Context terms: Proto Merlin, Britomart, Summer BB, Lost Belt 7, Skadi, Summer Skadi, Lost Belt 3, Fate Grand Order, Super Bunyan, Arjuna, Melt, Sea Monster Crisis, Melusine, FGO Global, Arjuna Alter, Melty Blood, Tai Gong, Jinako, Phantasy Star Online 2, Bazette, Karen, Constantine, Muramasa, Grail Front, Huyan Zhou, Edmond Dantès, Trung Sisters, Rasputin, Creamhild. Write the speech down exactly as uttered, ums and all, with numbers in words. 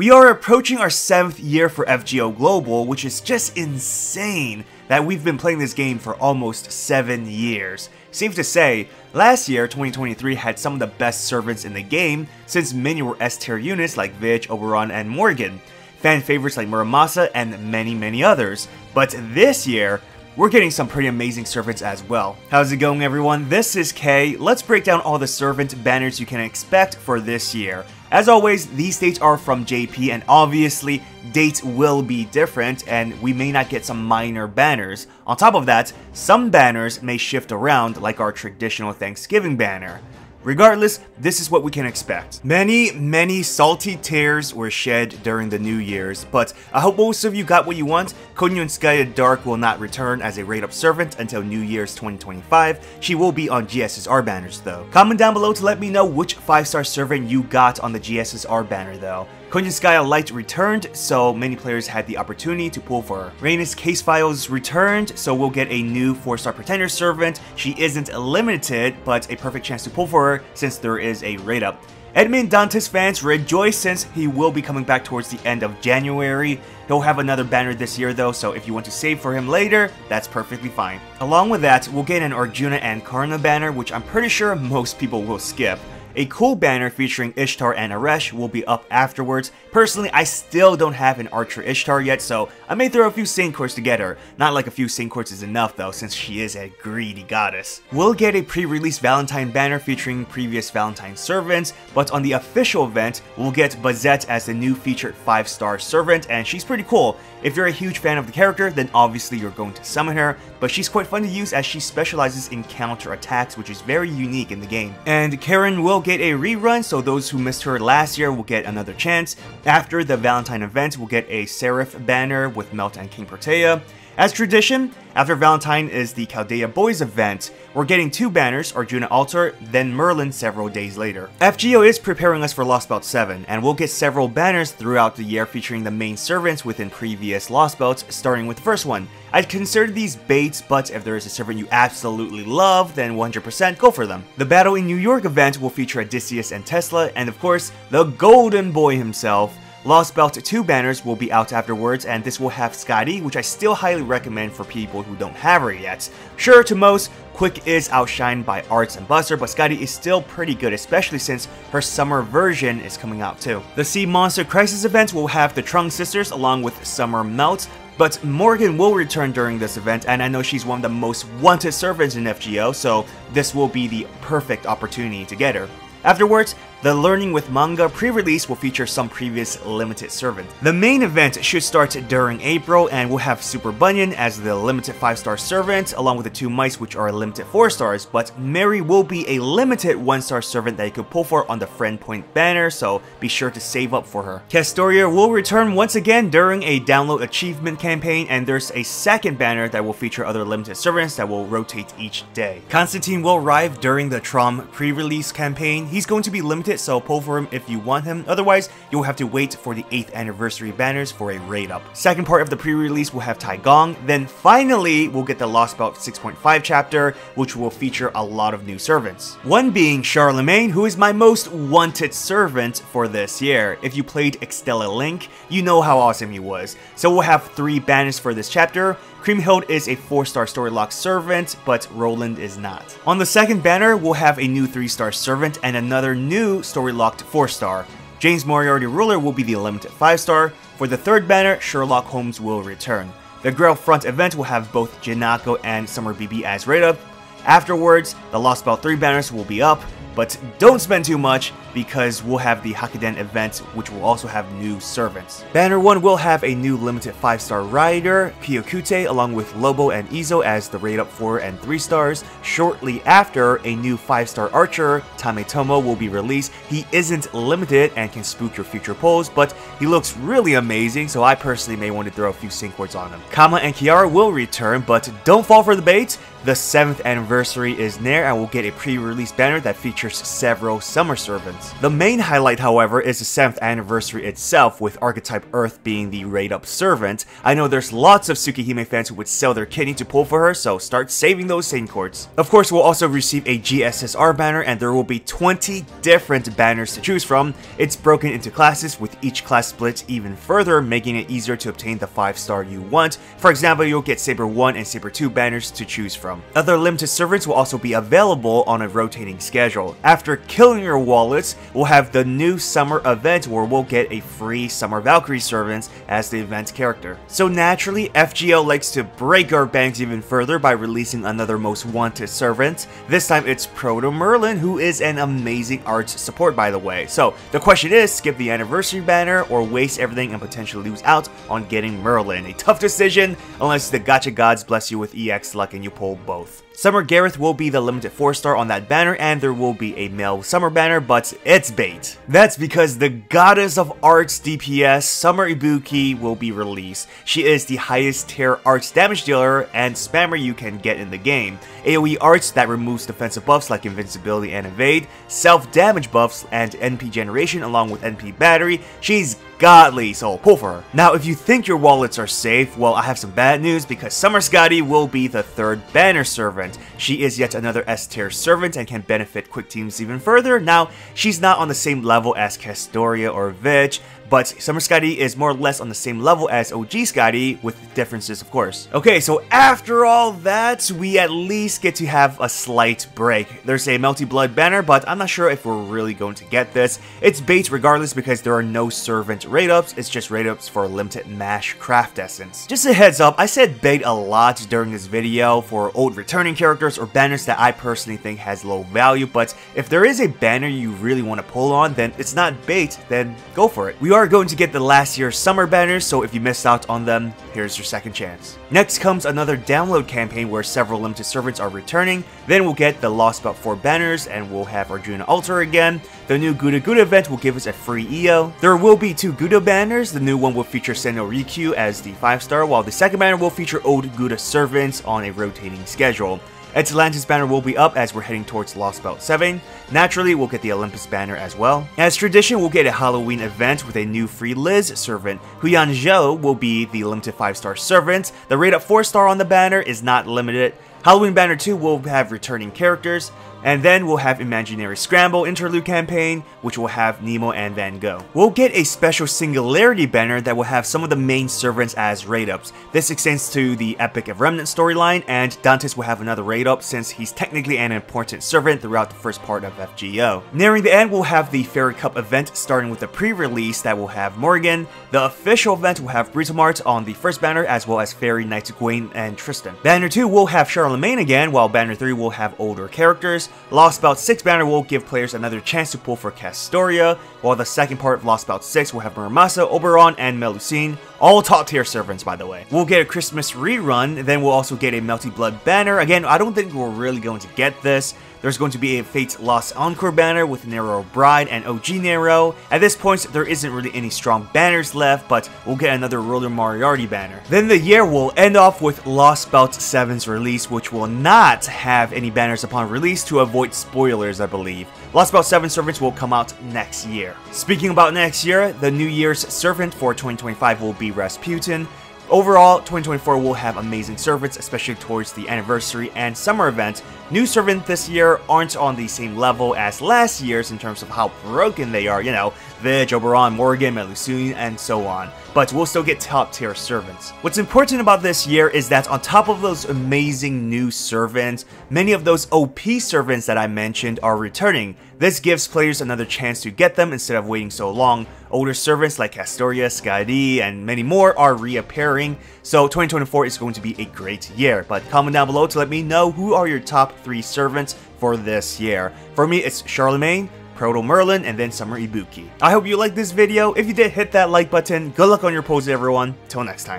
We are approaching our seventh year for F G O Global, which is just insane that we've been playing this game for almost seven years. Safe to say, last year, twenty twenty-three had some of the best servants in the game, since many were S-tier units like Vitch, Oberon, and Morgan, fan favorites like Muramasa, and many many others. But this year, we're getting some pretty amazing servants as well. How's it going, everyone? This is Kay. Let's break down all the servant banners you can expect for this year. As always, these dates are from J P, and obviously dates will be different and we may not get some minor banners. On top of that, some banners may shift around, like our traditional Thanksgiving banner. Regardless, this is what we can expect. Many, many salty tears were shed during the New Year's, but I hope most of you got what you want. Koyanskaya Dark will not return as a raid-up servant until New Year's twenty twenty-five. She will be on G S S R banners though. Comment down below to let me know which five star servant you got on the G S S R banner though. Koyanskaya Light returned, so many players had the opportunity to pull for her. Reina's Case Files returned, so we'll get a new four star pretender servant. She isn't limited, but a perfect chance to pull for her since there is a raid up. Edmond Dantès fans rejoice since he will be coming back towards the end of January. He'll have another banner this year though, so if you want to save for him later, that's perfectly fine. Along with that, we'll get an Arjuna and Karna banner, which I'm pretty sure most people will skip. A cool banner featuring Ishtar and Aresh will be up afterwards. Personally, I still don't have an Archer Ishtar yet, so I may throw a few Saint Quartz to get her. Not like a few Saint Quartz is enough though, since she is a greedy goddess. We'll get a pre-release Valentine banner featuring previous Valentine servants, but on the official event, we'll get Bazette as the new featured five star servant, and she's pretty cool. If you're a huge fan of the character, then obviously you're going to summon her, but she's quite fun to use as she specializes in counter attacks, which is very unique in the game. And Karen will get a rerun, so those who missed her last year will get another chance. After the Valentine event, we'll get a Seraph banner with Melt and King Protea. As tradition, after Valentine is the Chaldea Boys event. We're getting two banners, Arjuna Alter, then Merlin several days later. F G O is preparing us for Lost Belt seven, and we'll get several banners throughout the year featuring the main servants within previous Lost Belts, starting with the first one. I'd consider these baits, but if there is a servant you absolutely love, then one hundred percent go for them. The Battle in New York event will feature Odysseus and Tesla, and of course, the Golden Boy himself. Lost Belt two banners will be out afterwards, and this will have Skadi, which I still highly recommend for people who don't have her yet. Sure, to most, Quick is outshined by Arts and Buster, but Skadi is still pretty good, especially since her summer version is coming out too. The Sea Monster Crisis event will have the Trung Sisters along with Summer Melt, but Morgan will return during this event, and I know she's one of the most wanted servants in F G O, so this will be the perfect opportunity to get her. Afterwards, the Learning with Manga pre-release will feature some previous limited servant. The main event should start during April, and we'll have Super Bunyan as the limited five star servant, along with the two mice, which are limited four stars, but Mary will be a limited one star servant that you could pull for on the Friend Point banner, so be sure to save up for her. Castoria will return once again during a download achievement campaign, and there's a second banner that will feature other limited servants that will rotate each day. Constantine will arrive during the Trom pre-release campaign. He's going to be limited, so pull for him if you want him, otherwise you'll have to wait for the eighth anniversary banners for a raid up. Second part of the pre-release will have Tai Gong, then finally we'll get the Lost Belt six point five chapter, which will feature a lot of new servants. One being Charlemagne, who is my most wanted servant for this year. If you played Extella Link, you know how awesome he was. So we'll have three banners for this chapter. Creamhild is a four star Storylock servant, but Roland is not. On the second banner, we'll have a new three star servant and another new Storylocked four star. James Moriarty Ruler will be the limited five star. For the third banner, Sherlock Holmes will return. The Grail Front event will have both Jinako and Summer B B as raid up. Afterwards, the Lost Belt three banners will be up, but don't spend too much because we'll have the Hakiden event, which will also have new servants. Banner one will have a new limited five star rider, Kyokute, along with Lobo and Izo as the raid up four and three stars. Shortly after, a new five star archer, Tametomo, will be released. He isn't limited and can spook your future pulls, but he looks really amazing, so I personally may want to throw a few sync words on him. Kama and Kiara will return, but don't fall for the bait. The seventh anniversary is near and we'll get a pre-release banner that features several summer servants. The main highlight, however, is the seventh anniversary itself, with archetype Earth being the raid-up servant. I know there's lots of Tsukihime fans who would sell their kidney to pull for her, so start saving those Senkords. Of course, we'll also receive a G S S R banner, and there will be twenty different banners to choose from. It's broken into classes, with each class split even further, making it easier to obtain the five star you want. For example, you'll get Saber one and Saber two banners to choose from. Other limited servants will also be available on a rotating schedule. After killing your wallets, we'll have the new summer event where we'll get a free Summer Valkyrie servants as the event character. So naturally, F G O likes to break our banks even further by releasing another most wanted servant. This time it's Proto Merlin, who is an amazing arts support, by the way. So the question is, skip the anniversary banner or waste everything and potentially lose out on getting Merlin. A tough decision, unless the gacha gods bless you with E X luck and you pull both. Summer Gareth will be the limited four star on that banner, and there will be a male summer banner, but it's bait. That's because the goddess of arts D P S, Summer Ibuki, will be released. She is the highest tier arts damage dealer and spammer you can get in the game. AoE arts that removes defensive buffs like invincibility and evade, self damage buffs, and N P generation along with N P battery. She's godly, so pull for her. Now, if you think your wallets are safe, well, I have some bad news, because Summer Skadi will be the third banner servant. She is yet another S tier servant and can benefit quick teams even further. Now, she's not on the same level as Castoria or Vitch, but Summer Skadi is more or less on the same level as O G Skadi, with differences, of course. Okay, so after all that, we at least get to have a slight break. There's a Melty Blood banner, but I'm not sure if we're really going to get this. It's bait regardless, because there are no servant raid-ups, it's just raid-ups for limited mash craft essence. Just a heads up, I said bait a lot during this video for old returning characters or banners that I personally think has low value, but if there is a banner you really want to pull on, then it's not bait, then go for it. We are Are going to get the last year's summer banners, so if you missed out on them, here's your second chance. Next comes another download campaign where several limited servants are returning, then we'll get the Lost Belt four banners, and we'll have Arjuna Alter again. The new Guda Guda event will give us a free E O. There will be two Guda banners, the new one will feature Senno Rikyu as the five star, while the second banner will feature old Guda servants on a rotating schedule. Atlantis banner will be up as we're heading towards Lost Belt seven. Naturally, we'll get the Olympus banner as well. As tradition, we'll get a Halloween event with a new free Liz servant. Huyan Zhou will be the limited five star servant. The rate up four star on the banner is not limited. Halloween banner two will have returning characters. And then we'll have Imaginary Scramble interlude campaign, which will have Nemo and Van Gogh. We'll get a special Singularity banner that will have some of the main servants as raid-ups. This extends to the Epic of Remnant storyline, and Dantès will have another raid-up since he's technically an important servant throughout the first part of F G O. Nearing the end, we'll have the Fairy Cup event, starting with the pre-release that will have Morgan. The official event will have Britomart on the first banner, as well as Fairy Knights Gwen and Tristan. Banner two will have Charlemagne again, while Banner three will have older characters. Lost Belt six banner will give players another chance to pull for Castoria, while the second part of Lost Belt six will have Muramasa, Oberon, and Melusine, all top tier servants, by the way. We'll get a Christmas rerun, then we'll also get a Melty Blood banner. Again, I don't think we're really going to get this. There's going to be a Fate's Lost Encore banner with Nero Bride and O G Nero. At this point, there isn't really any strong banners left, but we'll get another Ruler Moriarty banner. Then the year will end off with Lost Belt seven's release, which will not have any banners upon release to avoid spoilers, I believe. Lost Belt seven servants will come out next year. Speaking about next year, the New Year's servant for twenty twenty-five will be Rasputin. Overall, twenty twenty-four will have amazing servants, especially towards the anniversary and summer event. New servants this year aren't on the same level as last year's in terms of how broken they are, you know, Vitch, Oberon, Morgan, Melusine, and so on. But we'll still get top tier servants. What's important about this year is that on top of those amazing new servants, many of those O P servants that I mentioned are returning. This gives players another chance to get them instead of waiting so long. Older servants like Castoria, Skadi, and many more are reappearing, so twenty twenty-four is going to be a great year. But comment down below to let me know who are your top three servants for this year. For me, it's Charlemagne, Proto Merlin, and then Summer Ibuki. I hope you liked this video. If you did, hit that like button. Good luck on your pose, everyone. Till next time.